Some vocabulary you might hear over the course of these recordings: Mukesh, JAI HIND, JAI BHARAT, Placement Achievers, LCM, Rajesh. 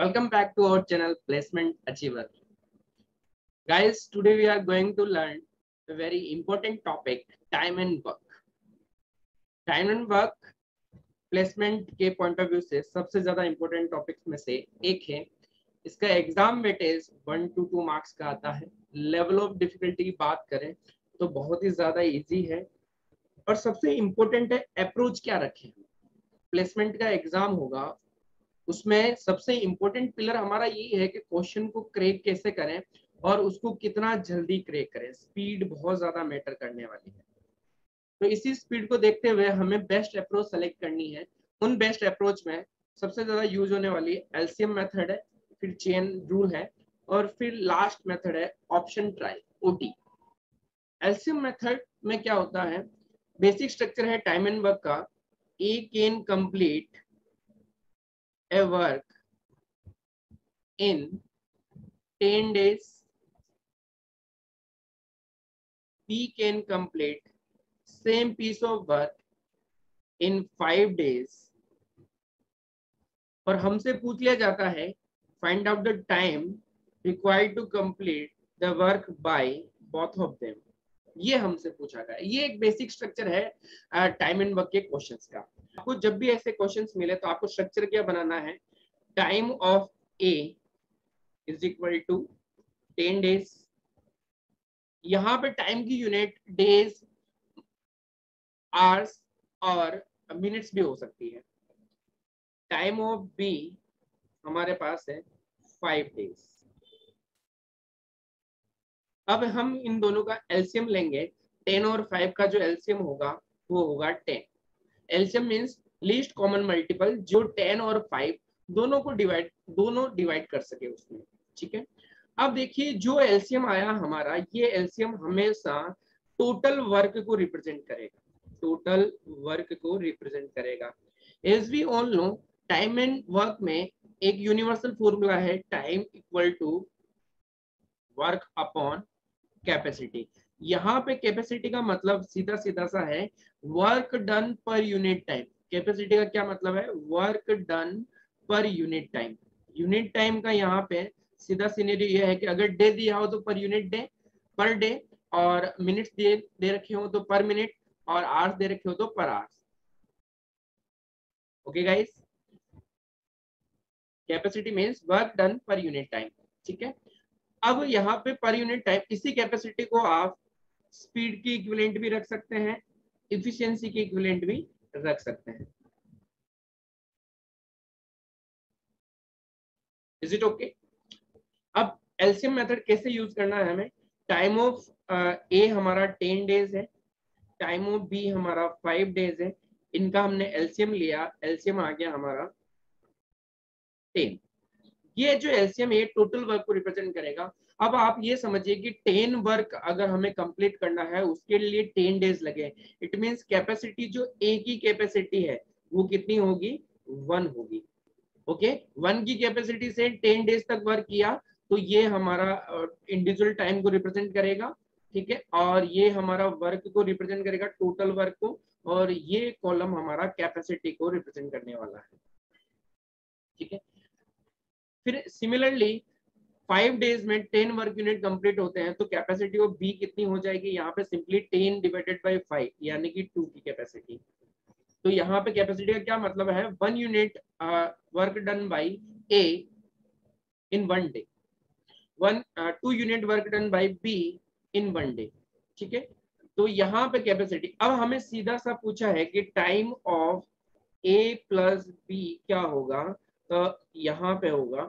Welcome back to our channel Placement Achievers. Guys, today we are going to learn a very important topic, time and work. Time and work placement के point of view से सबसे ज्यादा important topics में से एक है। इसका exam weightage 1 to 2 marks का आता है। लेवल ऑफ डिफिकल्टी की बात करें तो बहुत ही ज्यादा इजी है और सबसे इम्पोर्टेंट है अप्रोच क्या रखें। प्लेसमेंट का एग्जाम होगा, उसमें सबसे इम्पोर्टेंट पिलर हमारा यही है कि क्वेश्चन को क्रैक कैसे करें और उसको कितना जल्दी क्रैक करें। स्पीड बहुत ज्यादा मैटर करने वाली है, तो इसी स्पीड को देखते हुए हमें बेस्ट अप्रोच सेलेक्ट करनी है। उन बेस्ट अप्रोच में सबसे ज्यादा यूज होने वाली LCM मेथड है, फिर चेन रूल है और फिर लास्ट मेथड है option try OT। LCM method में क्या होता है, बेसिक स्ट्रक्चर है टाइम एंड वर्क का। A can complete a work in 10 days. B can complete same piece of work in 5 days. और हमसे पूछ लिया जाता है find out the time required to complete the work by both of them. ये हमसे पूछा गया। ये एक बेसिक स्ट्रक्चर है टाइम एंड वर्क के क्वेश्चंस का। आपको जब भी ऐसे क्वेश्चंस मिले तो आपको स्ट्रक्चर क्या बनाना है, time of A is equal to 10 days। यहाँ पे टाइम की यूनिट डेज, आवर्स और मिनट्स भी हो सकती है। टाइम ऑफ B हमारे पास है 5 days। अब हम इन दोनों का LCM लेंगे। 10 और 5 का जो LCM होगा वो होगा 10। LCM means least common multiple, जो 10 और 5 दोनों डिवाइड कर सके उसमें, ठीक है। अब देखिए जो LCM आया हमारा, ये LCM हमेशा टोटल वर्क को रिप्रेजेंट करेगा, टोटल वर्क को रिप्रेजेंट करेगा। As we all know, time and work में एक यूनिवर्सल फॉर्मूला है, time equal to work upon capacity. यहाँ पे कैपेसिटी का मतलब सीधा सीधा सा है work done per unit time. Capacity का क्या मतलब है, work done per unit time. Unit time का यहाँ पे सीधा सिनेरियो ये है कि अगर डे दिया हो तो per unit day, per day, और मिनट्स दे रखे हो तो पर मिनट, और आवर्स दे रखे हो तो per hours. Okay guys, capacity means work done per unit time, ठीक है। अब यहाँ पे पर यूनिट टाइम, इसी कैपेसिटी को आप स्पीड की इक्विवेलेंट भी रख सकते हैं, इफिशिएंसी की इक्विवेलेंट भी रख सकते हैं। Is it okay? अब LCM मेथड कैसे यूज करना है हमें। टाइम ऑफ A हमारा 10 days है, टाइम ऑफ B हमारा 5 days है। इनका हमने LCM लिया, LCM आ गया हमारा 10। ये जो LCM है टोटल वर्क को रिप्रेजेंट करेगा। अब आप ये समझिए कि 10 वर्क अगर हमें कंप्लीट करना है उसके लिए 10 days लगे। इट मींस कैपेसिटी जो A की कैपेसिटी है वो कितनी होगी, 1 होगी। ओके, 1 की कैपेसिटी से 10 days तक वर्क किया तो ये हमारा इंडिविजुअल टाइम को रिप्रेजेंट करेगा, ठीक है। और ये हमारा वर्क को रिप्रेजेंट करेगा, टोटल वर्क को, और ये कॉलम हमारा कैपेसिटी को रिप्रेजेंट करने वाला है, ठीक है। फिर सिमिलरली 5 days में 10 वर्क यूनिट कंप्लीट होते हैं तो कैपेसिटी ऑफ B कितनी हो जाएगी, यहाँ पे सिंपली 10 डिवाइडेड बाई 5 यानी कि 2 की कैपेसिटी। तो यहाँ पे कैपेसिटी का क्या मतलब है, 1 unit work done by A in 1 day, 2 unit work done by B in 1 day, ठीक है। तो यहाँ पे कैपेसिटी, अब हमें सीधा सा पूछा है कि time of A plus B क्या होगा, तो यहाँ पे होगा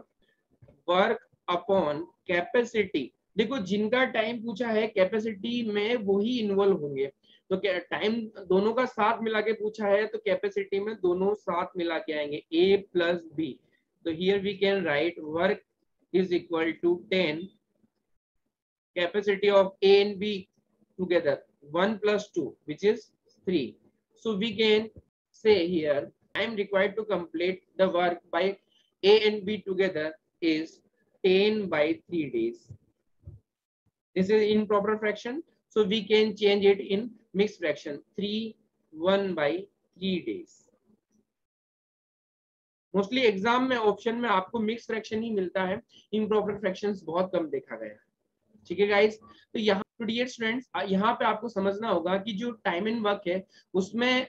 वर्क अपॉन कैपेसिटी। देखो जिनका टाइम पूछा है कैपेसिटी में वही इन्वॉल्व होंगे, तो टाइम दोनों का साथ मिला के पूछा है तो कैपेसिटी में दोनों साथ मिला के आएंगे, A प्लस B। तो here we can write work is equal to 10, capacity of A and B together 1 plus 2, which is 3. So we can say here time required to complete the work by A and B together is 10 by 3 days. This is improper fraction, so we can change it in mixed fraction, 3 1 by 3 days. Mostly exam में option में आपको mix fraction ही मिलता है, improper fractions बहुत कम देखा गया है। ठीक है गाइस, तो यहाँ डियर स्टूडेंट्स यहाँ पे आपको समझना होगा कि जो टाइम एंड वर्क है उसमें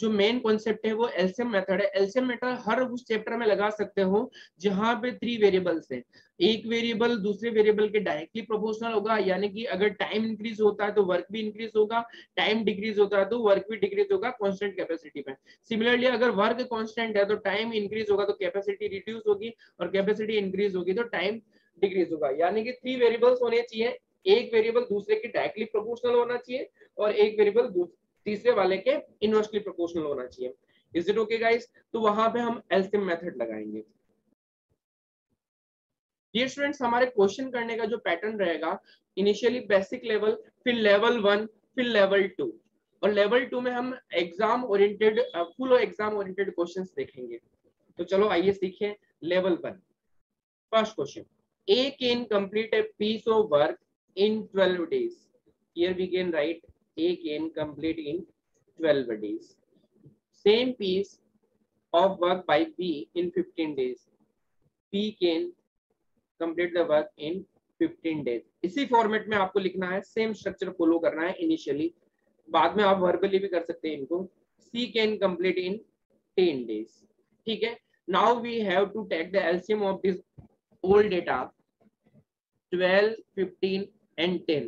जो मेन कॉन्सेप्ट है वो एलसीएम मेथड है। एलसीएम मेथड हर उस चैप्टर में लगा सकते हो जहां पे 3 वेरिएबल्स हैं, एक वेरिएबल दूसरे वेरिएबल के डायरेक्टली प्रोपोर्शनल होगा, यानी कि अगर टाइम इंक्रीज होता है तो वर्क भी इंक्रीज होगा, टाइम डिक्रीज होता है तो वर्क भी डिक्रीज होगा कांस्टेंट कैपेसिटी पे। सिमिलरली अगर वर्क कांस्टेंट है तो टाइम इंक्रीज होगा तो कैपेसिटी रिड्यूस होगी, और कैपेसिटी इंक्रीज होगी तो टाइम डिक्रीज होगा। यानी कि 3 वेरिएबल्स होने चाहिए, एक वेरिएबल दूसरे के डायरेक्टली प्रोपोर्शनल होना चाहिए और एक वेरिएबल तीसरे वाले के इनवर्सली प्रोपोर्शनल होना चाहिए। Is it okay guys? तो वहां पे हम एलसीएम मेथड लगाएंगे। ये स्टूडेंट्स हमारे क्वेश्चन करने का जो पैटर्न रहेगा, इनिशियली बेसिक लेवल, फिर लेवल 1, फिर लेवल 2, और लेवल 2 में हम exam oriented, full exam oriented questions देखेंगे। तो चलो आइए सीखें। Level 1 first question, A can complete a piece of work in 12 days. Here we can write A can complete in 12 days. Same piece of work by B in 15 days. B can complete the work in 15 days. इसी format में आपको लिखना है, same structure follow करना है initially, बाद में आप वर्बली भी कर सकते हैं इनको। C can complete in 10 days. ठीक है, now we have to take the LCM of this old data 12, 15 and 10.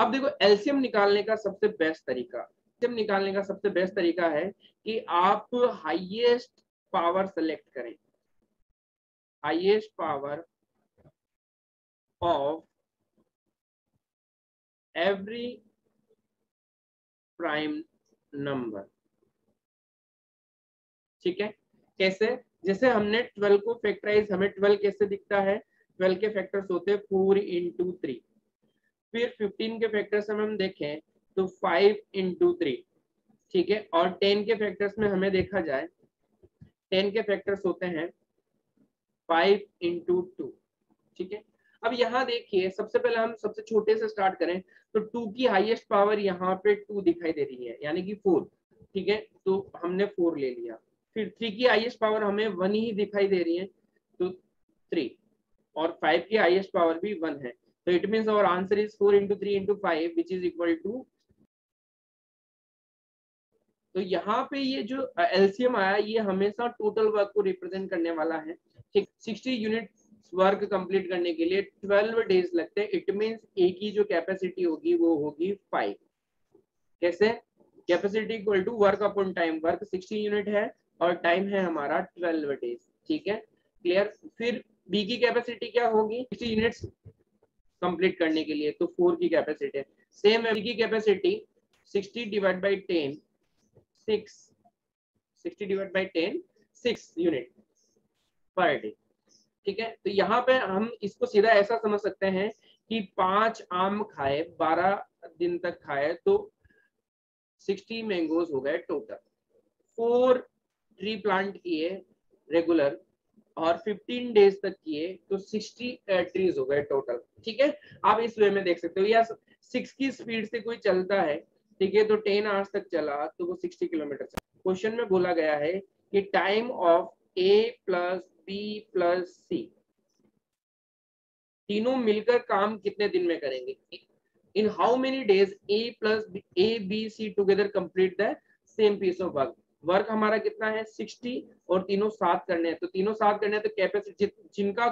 अब देखो एलसीएम निकालने का सबसे बेस्ट तरीका, एलसीएम निकालने का सबसे बेस्ट तरीका है कि आप हाईएस्ट पावर सेलेक्ट करें, highest power of every prime number. ठीक है, कैसे? जैसे हमने 12 को फैक्टराइज, हमें 12 कैसे दिखता है, 12 के फैक्टर्स होते हैं 4 into 3, फिर 15 के फैक्टर्स हम देखें तो 5 into 3, ठीक है, और 10 के फैक्टर्स में हमें देखा जाए 10 के फैक्टर्स होते हैं 5 into 2। ठीक है, अब यहाँ देखिए सबसे पहले हम सबसे छोटे से स्टार्ट करें तो 2 की हाईएस्ट पावर यहाँ पे 2 दिखाई दे रही है, यानी कि 4। ठीक है, तो हमने 4 ले लिया, फिर 3 की हाईएस्ट पावर हमें 1 ही दिखाई दे रही है तो 3, और 5 की हाईएस्ट पावर भी 1 है, तो it means our answer is 4 into 3 into 5 which is equal to. तो यहाँ पे ये जो एलसीएम आया ये हमेशा टोटल वर्क को रिप्रेजेंट करने वाला है। ठीक, 60 यूनिट वर्क कंप्लीट करने के लिए 12 डेज लगते हैं, इट मींस ए की जो कैपेसिटी होगी वो होगी 5। कैसे? Capacity equal to work upon time, work 60 unit है और टाइम है हमारा 12 डेज। ठीक है, क्लियर? फिर बी की कैपेसिटी क्या होगी 60 यूनिट्स कंप्लीट करने के लिए, तो 4 की कैपेसिटी है। सेम बी की capacity 60 divide by 10, 6, 60 divide by 10, 6 unit per day. ठीक है, तो यहाँ पे हम इसको सीधा ऐसा समझ सकते हैं कि 5 आम खाए 12 दिन तक खाए तो 60 मैंगोज हो गए टोटल, 4 ट्री प्लांट किए रेगुलर और 15 डेज तक किए तो 60 ट्रीज हो गए टोटल। ठीक है, आप इस वे में देख सकते हो, या 6 की स्पीड से कोई चलता है, ठीक है, तो 10 आवर्स तक चला तो वो 60 किलोमीटर चला। क्वेश्चन में बोला गया है कि time of A plus B plus C तीनों मिलकर काम कितने दिन में करेंगे, in how many days A plus A B C together complete the same piece of work. Work हमारा कितना है 60 और तीनों 7 करने हैं, तो तीनों 7 करने हैं तो कैपेसिटी जिनका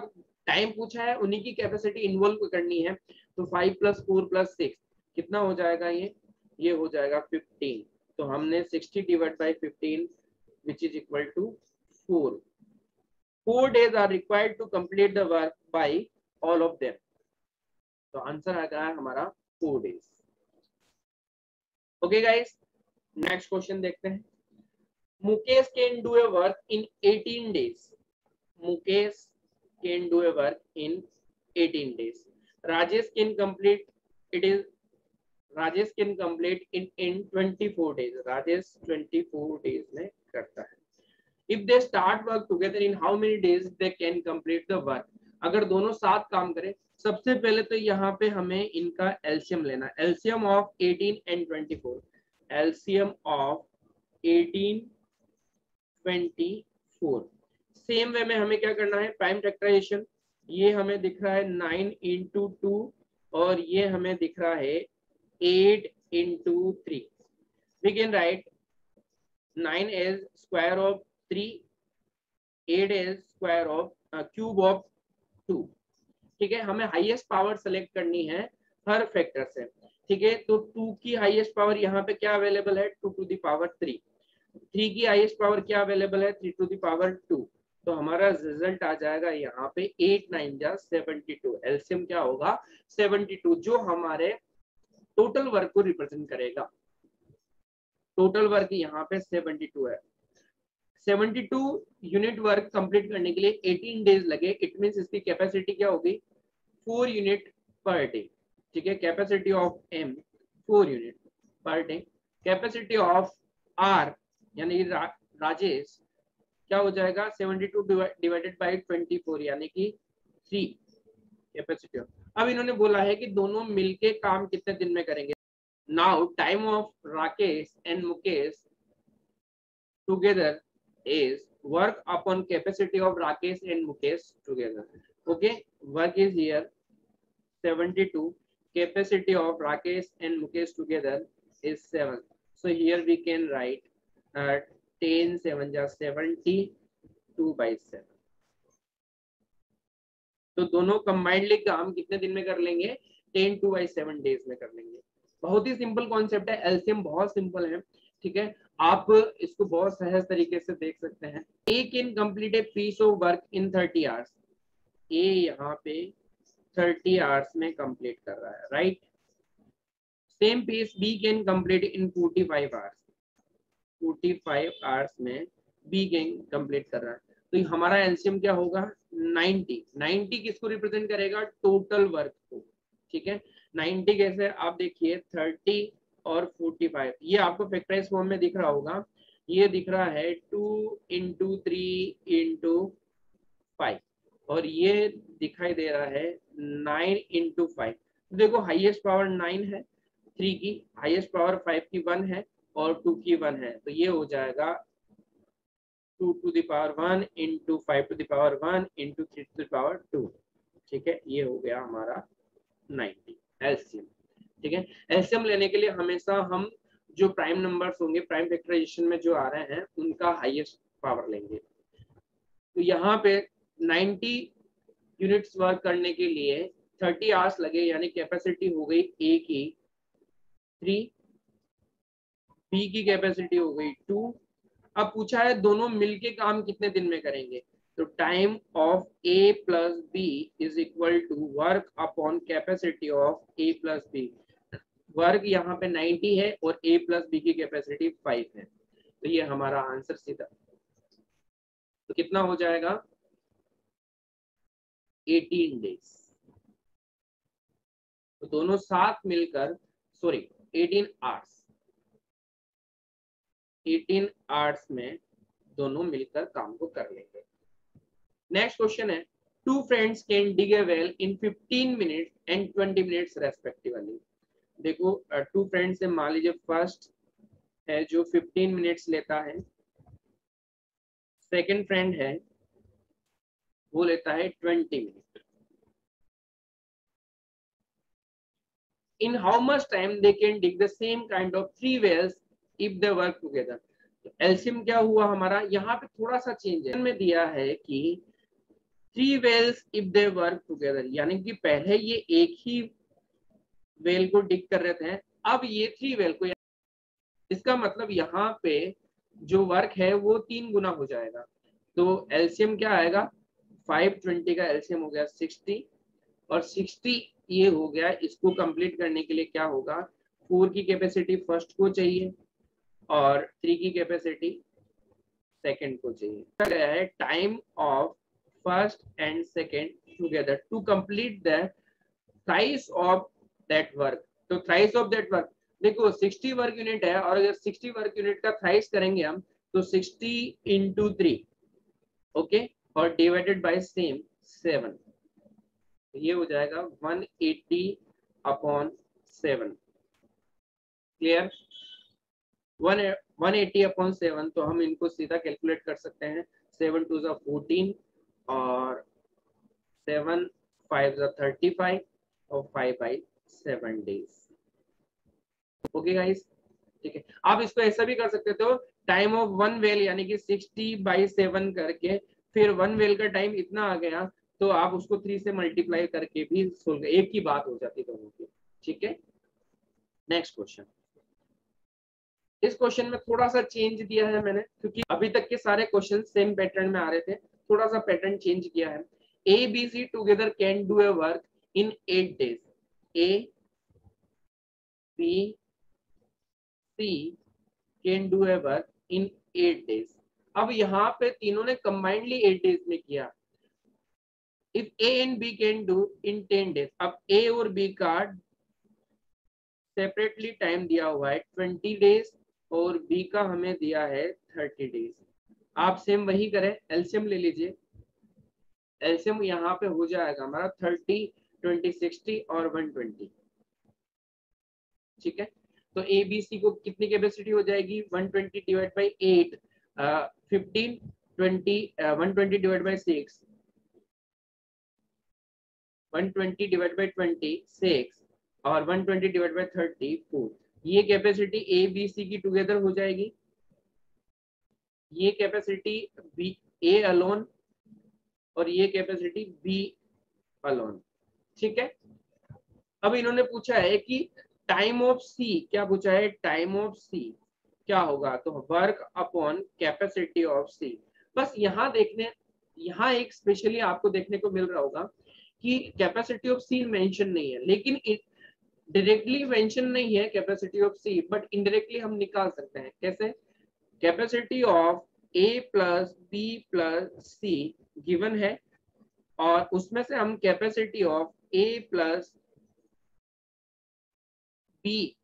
टाइम पूछा है उन्हीं की कैपेसिटी इन्वॉल्व करनी है, तो 5 + 4 + 6 कितना हो जाएगा, ये हो जाएगा 15। तो हमने 60 divide by 15 which is equal to 4 days are required to complete the work by all of them, तो आंसर आ गया हमारा 4 days. Okay guys, next question देखते हैं। Mukesh can do a work in 18 days. Mukesh can do a work in 18 days. Rajesh can complete in 24 days. Rajesh 24 days में करता है. If they start work together, in how many days they can complete the work? अगर दोनों साथ काम करें, सबसे पहले तो यहाँ पे हमें इनका LCM लेना, LCM of 18 and 24. LCM of 18, 24 4। Same way में हमें क्या करना है, प्राइम फैक्टराइजेशन। ये हमें दिख रहा है 9 into 2 और ये हमें दिख रहा है 8 into 3। We can write 9 as square of 3, 8 as square of cube of 2। ठीक है, हमें हाईएस्ट पावर सेलेक्ट करनी है हर फैक्टर से। ठीक है, तो 2 की हाईएस्ट पावर यहाँ पे क्या अवेलेबल है, 2 to the power 3। 3 की हाईएस्ट पावर क्या अवेलेबल है, 3 to the power 2। तो हमारा रिजल्ट आ जाएगा यहाँ पे 8×9 = 72। एलसीएम क्या होगा, 72, जो हमारे टोटल वर्क को रिप्रेजेंट करेगा। टोटल वर्क यहाँ पे 72 है। 72 यूनिट वर्क कंप्लीट करने के लिए 18 डेज लगे। इट मींस इसकी कैपेसिटी क्या होगी, 4 यूनिट पर डे। ठीक है, capacity of M 4 unit per day. Capacity of R यानी राजेश क्या हो जाएगा, 72 divided by 24 यानी कि 3 कैपेसिटी। अब इन्होंने बोला है कि दोनों मिलके काम कितने दिन में करेंगे। Now time of Rakesh and Mukesh together is work upon capacity of Rakesh and Mukesh together. Okay, work is here 72, capacity of Rakesh and Mukesh together is 7। So here we can write 10×7 = 70, 2/7। तो दोनों कंबाइंडली काम कितने दिन में कर लेंगे, 10 2/7 डेज में कर लेंगे। बहुत ही सिंपल कॉन्सेप्ट है, एलसीएम बहुत सिंपल है। ठीक है, आप इसको बहुत सहज तरीके से देख सकते हैं। एक incompleted piece of work in 30 hours, ये यहाँ पे 30 आवर्स में कंप्लीट कर रहा है, right. Same piece B can complete in 45 hours, 45 hours में बी गेम कंप्लीट कर रहा है। तो हमारा एलसीएम क्या होगा, 90। 90 किसको रिप्रेजेंट करेगा, टोटल वर्क को। ठीक है, 90 कैसे, आप देखिए 30 और 45, ये आपको फैक्टराइज फॉर्म में दिख रहा होगा। ये दिख रहा है 2 into 3 into 5 और ये दिखाई दे रहा है 9 into 5। देखो हाईएस्ट पावर 9 है 3 की, हाईएस्ट पावर 5 की 1 है और 2 की 1 है। तो ये हो जाएगा 2 to the power 1 into 5 to the power 1 into 3 to the power 2। ठीक है, ये हो गया हमारा 90 एलसीएम। ठीक है, एलसीएम लेने के लिए हमेशा हम जो प्राइम नंबर्स होंगे, प्राइम फैक्टराइजेशन में जो आ रहे हैं, उनका हाईएस्ट पावर लेंगे। तो यहाँ पे 90 यूनिट्स वर्क करने के लिए 30 आवर्स लगे, यानी कैपेसिटी हो गई ए की 3, बी की कैपेसिटी हो गई 2। अब पूछा है दोनों मिलके काम कितने दिन में करेंगे। तो time of A plus B is equal to work upon capacity of A plus B. Work यहाँ पे 90 है और ए प्लस बी की कैपेसिटी 5 है। तो ये हमारा आंसर सीधा, तो कितना हो जाएगा, 18 डेज। तो दोनों साथ मिलकर 18 आवर्स, 18 आवर्स में दोनों मिलकर काम को कर लेंगे। नेक्स्ट क्वेश्चन है, two friends can dig a well in 15 minutes and 20 minutes respectively. देखो, टू फ्रेंड्स से मान लीजिए फर्स्ट है जो 15 मिनट्स लेता है, सेकंड फ्रेंड है वो लेता है 20 minute. In how much time they can dig the same kind of 3 wells If they work together। LCM क्या हुआ हमारा, यहाँ पे थोड़ा सा चेंज है। में दिया है कि 3 wells if they work together, यानी कि पहले ये एक ही वेल को डिग कर रहे थे, अब ये 3 वेल को। इसका मतलब यहाँ पे जो वर्क है वो 3 गुना हो जाएगा। तो LCM क्या आएगा, 520 का LCM हो गया 60 और 60 ये हो गया। इसको कंप्लीट करने के लिए क्या होगा, 4 की कैपेसिटी फर्स्ट को चाहिए और 3 की कैपेसिटी सेकंड को चाहिए। गया है time of first and second together to complete the thrice of that work. तो थ्राइस ऑफ दैट वर्क, देखो 60 वर्क यूनिट है और अगर 60 वर्क यूनिट का थ्राइस करेंगे हम, तो 60 into 3, ओके, और डिवाइडेड बाय सेम 7। ये हो जाएगा 180 अपॉन 7। Clear, 180 upon 7। तो हम इनको सीधा कैलकुलेट कर सकते हैं। 7 2s are 14 और 7 5s are 35 और 5 by 7 days। ओके गाइस, ठीक है। आप इसको ऐसा भी कर सकते थे टाइम ऑफ वन वेल यानी कि 60 by 7 करके फिर वन वेल का टाइम इतना आ गया तो आप उसको 3 से मल्टीप्लाई करके भी सोल्व, एक ही बात हो जाती दोनों की। ठीक है, नेक्स्ट क्वेश्चन। इस क्वेश्चन में थोड़ा सा चेंज दिया है मैंने, क्योंकि अभी तक के सारे क्वेश्चन सेम पैटर्न में आ रहे थे, थोड़ा सा पैटर्न चेंज किया है। A B C together can do a work in 8 days। A B C can do a work in 8 days। अब यहाँ पे तीनों ने कंबाइंडली 8 days में किया। If A and B can do in 10 days। अब ए और बी का सेपरेटली टाइम दिया हुआ है 20 days और बी का हमें दिया है 30 days। आप सेम वही करें, एलसीएम ले लीजिए। एलसीएम यहाँ पे हो जाएगा हमारा 30 20 60 और 120। ठीक है, तो ए बी सी को कितनी कैपेसिटी हो जाएगी 120 डिवाइड बाई 8, 120 डिवाइड बाई 6 और 120 डिवाइड बाई 34। ये कैपेसिटी ए बी सी की टुगेदर हो जाएगी। ये कैपेसिटी बी ए अलोन और ये कैपेसिटी बी अलोन। ठीक है, अब इन्होंने पूछा है कि टाइम ऑफ सी क्या पूछा है, टाइम ऑफ सी क्या होगा, तो work upon capacity of C. बस यहाँ देखने, यहाँ एक स्पेशली आपको देखने को मिल रहा होगा कि कैपेसिटी ऑफ सी मेंशन नहीं है, लेकिन डायरेक्टली मेंशन नहीं है capacity of C, but indirectly हम निकाल सकते हैं। कैसे? Capacity of A plus B plus C given है और उसमें से हम capacity of A plus B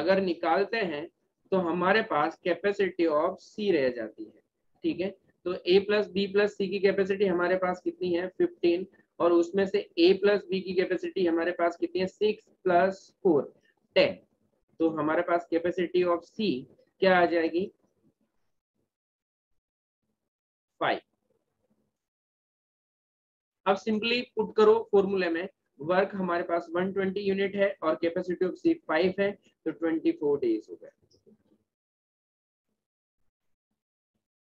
अगर निकालते हैं तो हमारे पास कैपेसिटी ऑफ सी रह जाती है। ठीक है, तो A plus B plus C की कैपेसिटी हमारे पास कितनी है 15 और उसमें से a प्लस बी की कैपेसिटी हमारे पास कितनी है 6 प्लस 4 10। तो हमारे पास कैपेसिटी ऑफ c क्या आ जाएगी 5। अब सिंपली पुट करो फॉर्मूले में, वर्क हमारे पास 120 यूनिट है और कैपेसिटी ऑफ c 5 है तो 24 डेज हो गए।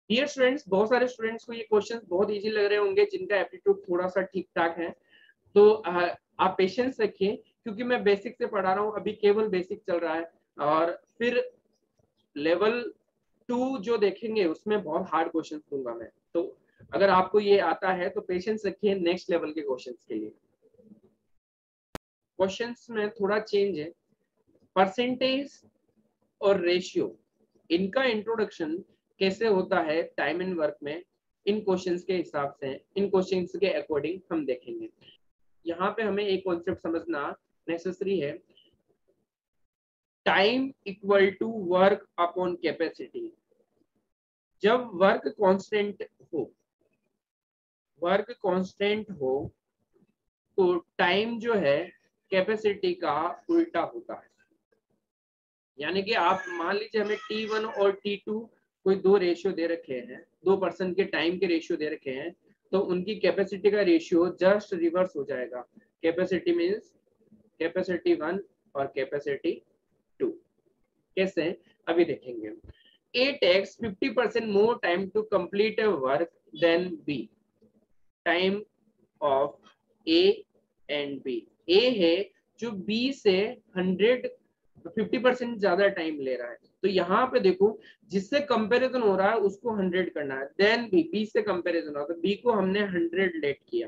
डियर स्टूडेंट्स, बहुत सारे स्टूडेंट्स को ये क्वेश्चंस बहुत इजी लग रहे होंगे जिनका एप्टीट्यूड थोड़ा सा ठीक ठाक है, तो आप पेशेंस रखिए क्योंकि मैं बेसिक से पढ़ा रहा हूँ, अभी केवल बेसिक चल रहा है और फिर लेवल 2 जो देखेंगे उसमें बहुत हार्ड क्वेश्चंस दूंगा मैं, तो अगर आपको ये आता है तो पेशेंस रखिए नेक्स्ट लेवल के क्वेश्चन के लिए। क्वेश्चन में थोड़ा चेंज है, परसेंटेज और रेशियो इनका इंट्रोडक्शन कैसे होता है टाइम एंड वर्क में, इन क्वेश्चंस के हिसाब से, इन क्वेश्चंस के अकॉर्डिंग हम देखेंगे। यहाँ पे हमें एक कॉन्सेप्ट समझना नेसेसरी है, time equal to work upon capacity. जब वर्क कांस्टेंट हो, वर्क कांस्टेंट हो तो टाइम जो है कैपेसिटी का उल्टा होता है। यानी कि आप मान लीजिए हमें T1 और T2 कोई दो रेशियो दे रखे हैं, 2 पर्सन के टाइम के रेशियो दे रखे हैं, तो उनकी कैपेसिटी का रेशियो जस्ट रिवर्स हो जाएगा। कैपेसिटी मींस कैपेसिटी 1 और कैपेसिटी 2। कैसे, अभी देखेंगे। A takes 50% more time to complete a work than B। Time of A and B, A है जो B से 50% ज्यादा टाइम ले रहा है, तो यहाँ पे देखो जिससे कंपैरिजन हो रहा है उसको 100 करना है। देन बी से कंपैरिजन हो रहा है तो बी को हमने 100 लेट किया।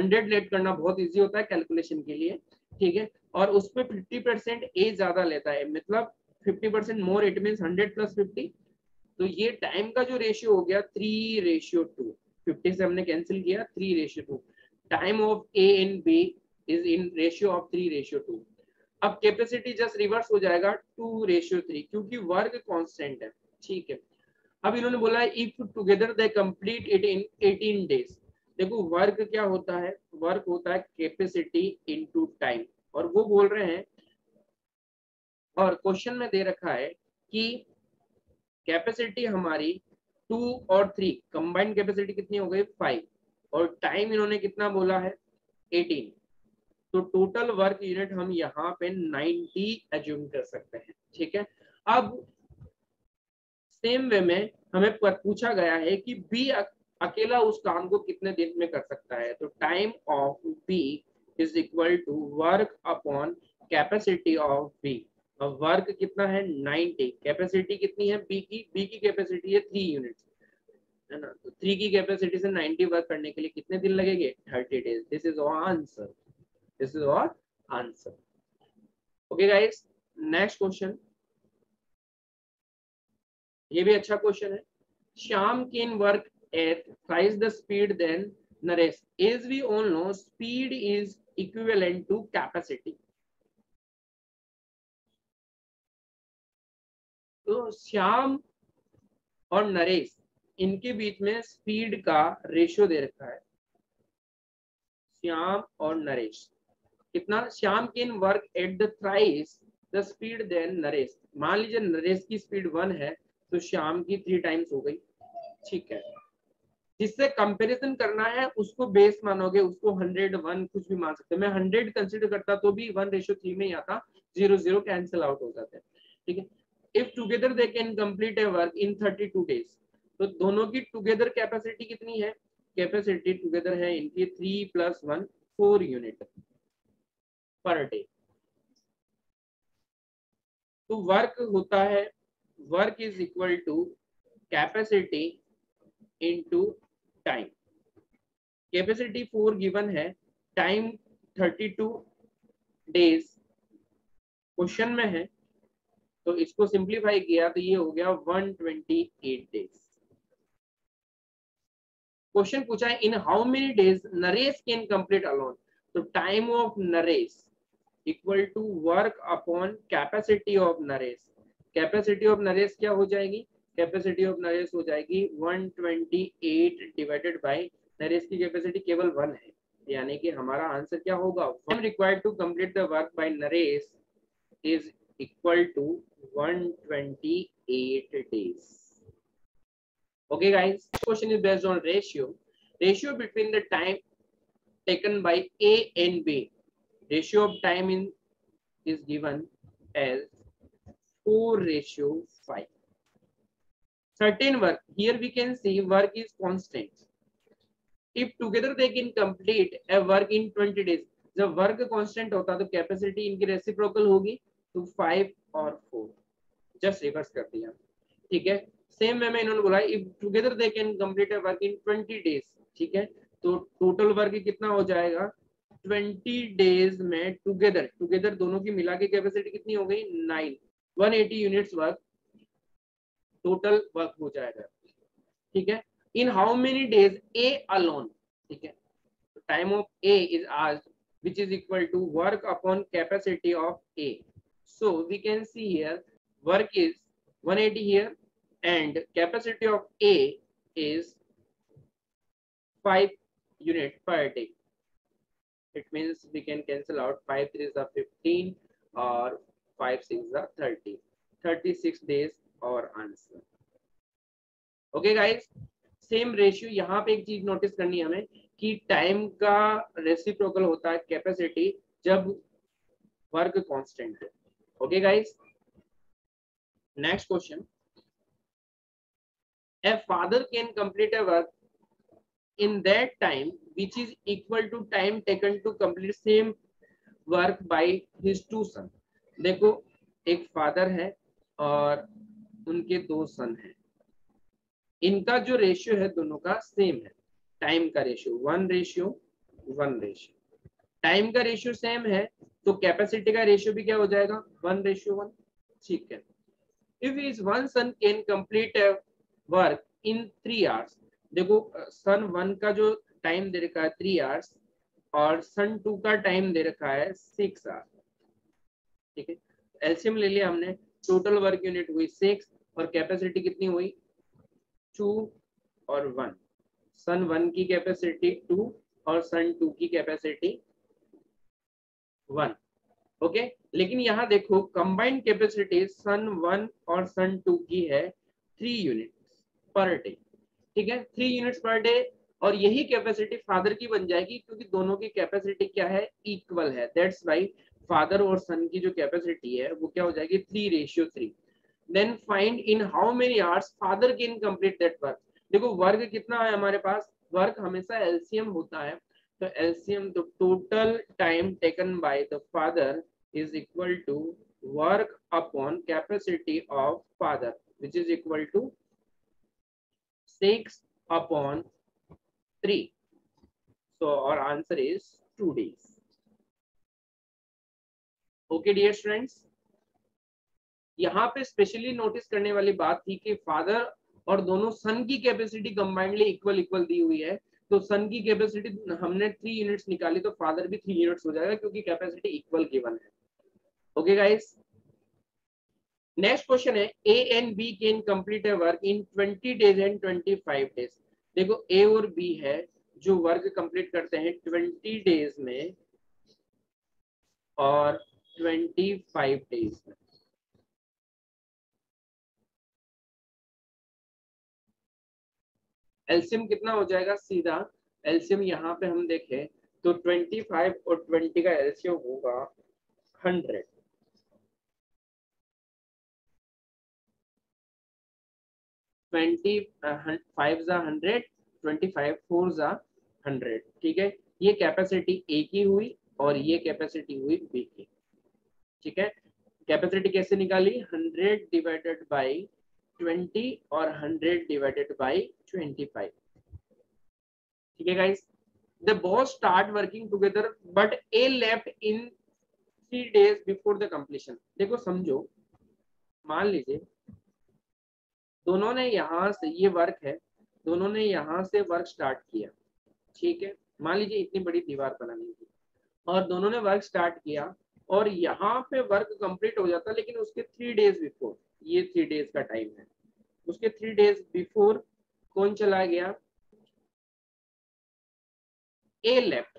100 लेट करना बहुत इजी होता है कैलकुलेशन के लिए। ठीक है, और उसपे 50% ए ज्यादा लेता है, मतलब 50% मोर, इट मीन 100 प्लस 50। तो ये टाइम का जो रेशियो हो गया 3:2, 50 से हमने कैंसिल किया 3:2। Time of A and B is in ratio of 3:2। अब कैपेसिटी जस्ट रिवर्स हो जाएगा 2:3 क्योंकि वर्क कांस्टेंट है। ठीक है, अब इन्होंने बोला if together they complete it in 18 days. देखो वर्क क्या होता है, वर्क होता है कैपेसिटी इनटू टाइम, और वो बोल रहे हैं और क्वेश्चन में दे रखा है कि कैपेसिटी हमारी टू और थ्री, कंबाइंड कैपेसिटी कितनी हो गई 5, और टाइम इन्होंने कितना बोला है 18। तो टोटल वर्क यूनिट हम यहाँ पे 90 एज्यूम कर सकते हैं। ठीक है, अब सेम वे में हमें पूछा गया है कि बी अकेला उस काम को कितने दिन में कर सकता है। तो time of B is equal to work upon capacity of B. अब वर्क कितना है 90, कैपेसिटी कितनी है बी की, कैपेसिटी है 3 यूनिट्स, है ना। तो 3 की कैपेसिटी से 90 वर्क करने के लिए कितने दिन लगेंगे 30 days. This is our answer, this is our answer. Okay guys, next question, ये भी अच्छा क्वेश्चन है। Shyam can work at twice the speed than Naresh. As we all know, speed is equivalent to capacity. तो श्याम और नरेश इनके बीच में speed का ratio दे रखा है। श्याम और नरेश कितना, Shyam can work at the thrice the speed than Naresh. मान लीजिए नरेश की स्पीड 1 है तो श्याम की 3 टाइम्स हो गई। ठीक है, जिससे कंपैरिजन करना है उसको बेस मानोगे, उसको 100, 1 कुछ भी मान सकते हैं। मैं 100 कंसीडर करता तो भी 1:3 में ही आता, 0, 0 कैंसिल आउट हो जाते हैं। ठीक है, if together they can complete a work in 32 days. तो दोनों की टुगेदर कैपेसिटी कितनी है, कैपेसिटी टुगेदर है इनकी 3 + 1, 4 यूनिट पर डे। तो वर्क होता है, work is equal to capacity into time. Capacity 4 given है, टाइम 32 डेज क्वेश्चन में है, तो इसको सिंप्लीफाई किया तो ये हो गया 128 डेज। क्वेश्चन पूछा है in how many days Naresh can complete alone. तो time of Naresh equal to work upon capacity of Naresh. Capacity of Naresh क्या हो जाएगी, कैपेसिटी ऑफ नरेश हो जाएगी 128 डिवाइडेड बाय नरेश की कैपेसिटी केवल 1 है, यानी कि हमारा आंसर क्या होगा, time required to complete the work by Naresh is equal to 128 days. Okay guys, question is based on ratio, ratio between the time taken by A and B. Ratio of time in is given as 4:5। Certain work, here we can see work is constant. If together they can complete a work in 20 days, जब work constant होता तो capacity इनकी reciprocal होगी, तो 5 और 4 just reverse कर दिया। ठीक है, same way में इन्होंने बोला if together they can complete a work in 20 days, ठीक है, तो total work कितना हो जाएगा 20 days में together, दोनों की मिला के capacity कितनी हो गई 9, 180 units work टोटल वर्क हो जाएगा। ठीक है, in how many days A alone. ठीक है, time of A is asked which is equal to work upon capacity of A. So we can see here work is 180 here and capacity of A is 5 unit per day. It means we can cancel out 5 × 3 = 15 और 5 × 6 = 30, 36 days और answer. Okay guys, same ratio. यहाँ पे एक चीज notice करनी है हमें कि टाइम का रेसिप्रोकल होता है कैपेसिटी जब वर्क कांस्टेंट है। Okay guys, next question, a father can complete a work in that time which is equal to time taken to complete same work by his two son. देखो, एक father है और उनके 2 सन हैं, इनका जो रेशियो है दोनों का सेम है, टाइम का रेशियो 1:1। टाइम का रेशियो सेम है तो कैपेसिटी का रेशियो भी क्या हो जाएगा 1:1। ठीक है, if is 1 son can complete a work in 3 hours. देखो, सन 1 का जो टाइम दे रखा है 3 आवर्स और सन 2 का टाइम दे रखा है 6 आवर्स। ठीक है, एलसीएम ले लिया हमने, टोटल वर्क यूनिट हुई 6 और कैपेसिटी कितनी हुई 2 और 1। सन 1 की कैपेसिटी 2 और सन 2 की कैपेसिटी 1। ओके, लेकिन यहाँ देखो कंबाइंड कैपेसिटी सन 1 और सन 2 की है 3 यूनिट पर डे, ठीक है, 3 यूनिट्स पर डे। और यही कैपेसिटी फादर की बन जाएगी क्योंकि दोनों की कैपेसिटी क्या है, इक्वल है। दैट्स व्हाई फादर और सन की जो कैपेसिटी है वो क्या हो जाएगी, 3:3। Then find in how many hours father can complete that work. देखो वर्क कितना है हमारे पास, वर्क हमेशा एलसीएम होता है, तो एलसीएम तो total time taken by the father is equal to work upon capacity of father which is equal to 6/3। So our answer is 2 days. Okay dear students, यहाँ पे स्पेशली नोटिस करने वाली बात थी कि फादर और दोनों सन की कैपेसिटी कंबाइंडली इक्वल दी हुई है, तो सन की कैपेसिटी हमने 3 यूनिट्स निकाली तो फादर भी 3 यूनिट्स हो जाएगा क्योंकि कैपेसिटी इक्वल गिवन है। ओके गाइस, नेक्स्ट क्वेश्चन है A and B can complete a work in 20 days and 25 days। देखो ए और बी है जो वर्क कंप्लीट करते हैं 20 days में और 25 days में। एलसीएम कितना हो जाएगा, सीधा एलसीएम यहाँ पे हम देखें तो 25 और 20 का एलसीएम होगा 100। ठीक है, ये कैपेसिटी ए की हुई और ये कैपेसिटी हुई बी की। ठीक है, कैपेसिटी कैसे निकाली, 100 डिवाइडेड बाई 20 और 100 डिवाइडेड बाई 25। ठीक है guys, they both start working together but A left in 3 days before the completion. देखो समझो, मान लीजिए दोनों ने यहाँ से, ये वर्क है, दोनों ने यहाँ से वर्क स्टार्ट किया। ठीक है, मान लीजिए इतनी बड़ी दीवार बनानी थी और दोनों ने वर्क स्टार्ट किया और यहाँ पे वर्क कंप्लीट हो जाता, लेकिन उसके 3 days बिफोर, ये 3 days का टाइम है, उसके 3 days बिफोर कौन चला गया, ए लेफ्ट,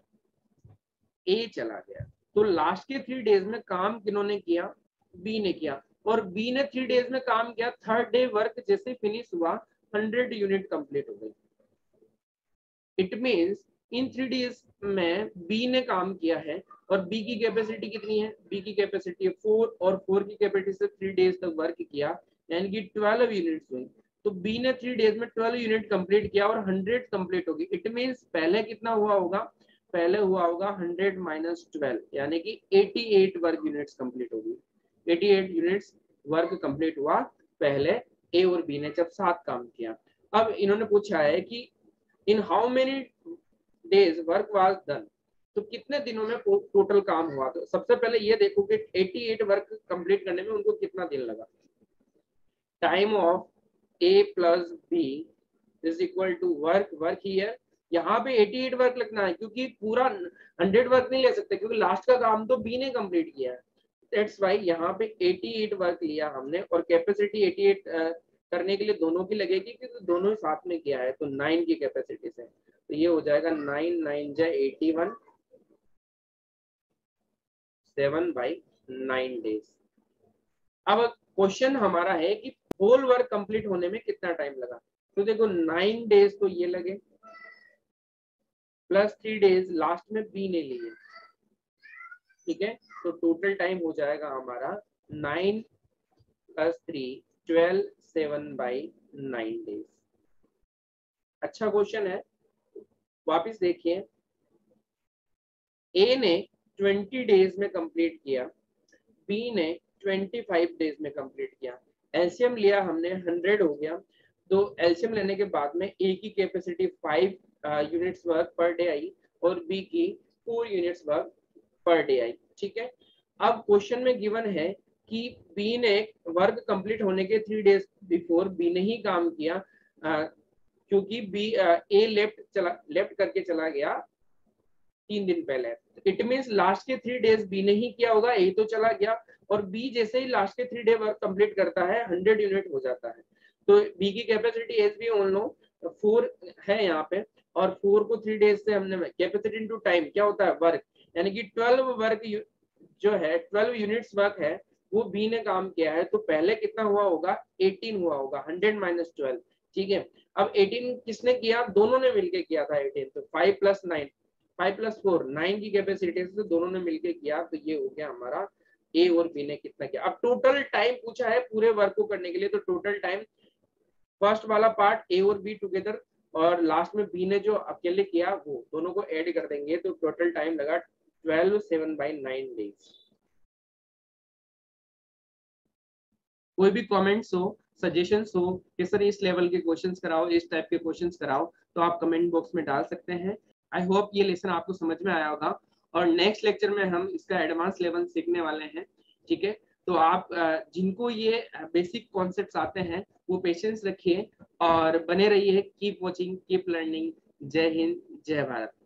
ए चला गया। तो लास्ट के 3 days में काम किन्होंने किया, बी ने किया, और बी ने 3 days में काम किया। 3rd day वर्क जैसे फिनिश हुआ 100 यूनिट कंप्लीट हो गई। इट मींस इन 3 days में बी ने काम किया है और बी की कैपेसिटी कितनी है, बी की कैपेसिटी है 4 और 4 की कैपेसिटी से 3 days तक वर्क किया, यानी कि 12 यूनिट्स हुई। तो बी ने 3 days में 12 यूनिट कंप्लीट किया और 100 कंप्लीट होगी। इट मींस पहले कितना हुआ होगा, पहले हुआ होगा 100 - 12 यानी कि 88 वर्क यूनिट्स कंप्लीट होगी। 88 यूनिट्स वर्क कंप्लीट हुआ पहले ए और बी ने जब साथ काम किया। अब इन्होंने पूछा है कि in how many days work was done, तो कितने दिनों में टोटल काम हुआ। तो सबसे पहले ये देखो कि 88 वर्क कंप्लीट करने में उनको कितना दिन लगा। Time of A plus B is equal to work, work year, यहाँ पे 88 वर्क लगना है क्योंकि पूरा 100 वर्क नहीं ले सकते क्योंकि लास्ट का काम तो बी ने कंप्लीट किया है। दैट्स व्हाई यहाँ पे 88 वर्क लिया हमने और कैपेसिटी 88 करने के लिए दोनों की लगेगी क्योंकि दोनों साथ में किया है, तो 9 की कैपेसिटी से, तो ये हो जाएगा 9 × 9 = 81, 7/9 days। अब क्वेश्चन हमारा है कि होल वर्क कंप्लीट होने में कितना टाइम लगा। तो देखो 9 days तो ये लगे प्लस 3 days लास्ट में बी ने लिए। ठीक है, तो टोटल टाइम हो जाएगा हमारा 9 + 3 = 12, 7/9 days। अच्छा क्वेश्चन है, वापिस देखिए, ए ने 20 days में कंप्लीट किया, बी ने 25 days में कंप्लीट किया। एलसीएम लिया हमने, 100 हो गया, तो एलसीएम लेने के बाद में ए की capacity 5 units work per day आई और बी की 4 यूनिट्स वर्क पर डे आई। ठीक है, अब क्वेश्चन में गिवन है कि बी ने वर्क कंप्लीट होने के 3 days बिफोर बी ने ही काम किया, क्योंकि बी ए लेफ्ट करके चला गया 3 दिन पहले। इट मींस लास्ट के 3 days बी ने ही किया होगा, ए तो चला गया, और बी जैसे ही लास्ट के 3 day वर्क कंप्लीट करता है 100 यूनिट हो जाता है। तो बी की कैपेसिटी एज बी ओन लो 4 है यहाँ पे, और 4 को 3 days से हमने, कैपेसिटी इनटू टाइम क्या होता है, वर्क, यानी कि 12 वर्क जो है, 12 यूनिट्स वर्क है वो बी ने काम किया है, तो पहले कितना हुआ होगा, 18 हुआ होगा, 100 - 12। ठीक है। अब 18 किसने किया, दोनों ने मिलके किया था 18, तो 5 + 9, 5 + 4 9 की कैपेसिटी से दोनों ने मिलके किया, तो ये हो गया हमारा ए और बी ने कितना किया। अब टोटल टाइम पूछा है पूरे वर्क को करने के लिए, तो टोटल टाइम फर्स्ट वाला पार्ट ए और बी टुगेदर और लास्ट में बी ने जो अकेले किया वो दोनों को ऐड कर देंगे, तो टोटल टाइम लगा 12/7/9 डेज। कोई भी कमेंट्स हो, सजेशंस हो कि सर इस लेवल के क्वेश्चंस कराओ, इस टाइप के क्वेश्चंस कराओ, तो आप कमेंट बॉक्स में डाल सकते हैं। आई होप ये लेसन आपको समझ में आया होगा और नेक्स्ट लेक्चर में हम इसका एडवांस लेवल सीखने वाले हैं, ठीक है। तो आप जिनको ये बेसिक कॉन्सेप्ट्स आते हैं वो पेशेंस रखिए और बने रहिए। Keep watching, keep learning. जय हिंद, जय भारत।